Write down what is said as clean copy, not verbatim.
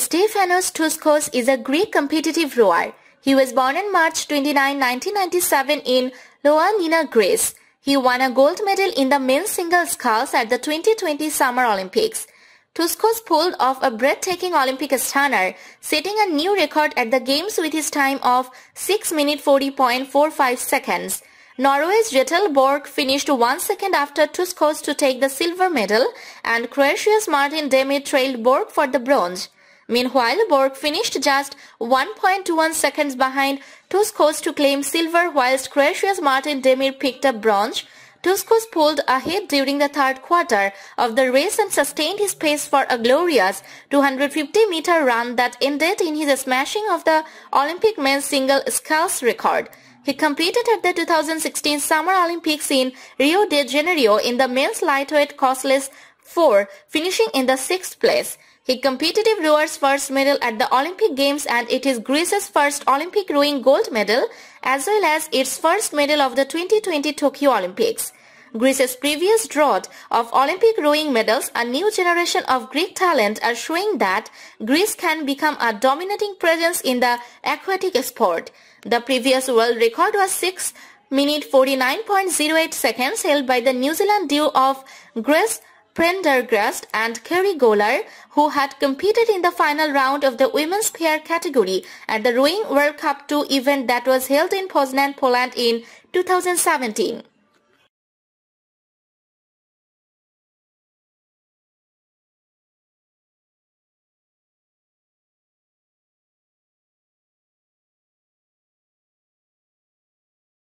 Stefanos Ntouskos is a Greek competitive rower. He was born on March 29, 1997 in Ioannina, Greece. He won a gold medal in the men's singles sculls at the 2020 Summer Olympics. Ntouskos pulled off a breathtaking Olympic stunner, setting a new record at the Games with his time of 6:40.45 seconds. Norway's Kjetil Borch finished 1 second after Ntouskos to take the silver medal, and Croatia's Martin Damir trailed Borch for the bronze. Meanwhile, Borch finished just 1.21 seconds behind Ntouskos to claim silver, whilst Croatia's Martin Damir picked up bronze. Ntouskos pulled ahead during the third quarter of the race and sustained his pace for a glorious 250-meter run that ended in his smashing of the Olympic men's single sculls record. He competed at the 2016 Summer Olympics in Rio de Janeiro in the men's lightweight costless 4, finishing in the 6th place. He competitive rower's first medal at the Olympic Games, and it is Greece's first Olympic rowing gold medal, as well as its first medal of the 2020 Tokyo Olympics. Greece's previous drought of Olympic rowing medals, a new generation of Greek talent are showing that Greece can become a dominating presence in the aquatic sport. The previous world record was 6:49.08 seconds, held by the New Zealand duo of Grace Prendergast and Kerry Gohler, who had competed in the final round of the women's pair category at the Rowing World Cup 2 event that was held in Poznań, Poland in 2017.